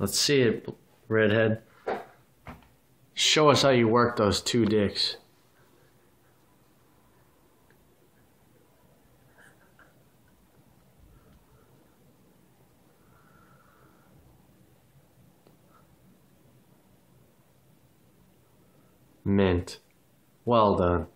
Let's see it, redhead. Show us how you work those two dicks. Mint. Well done.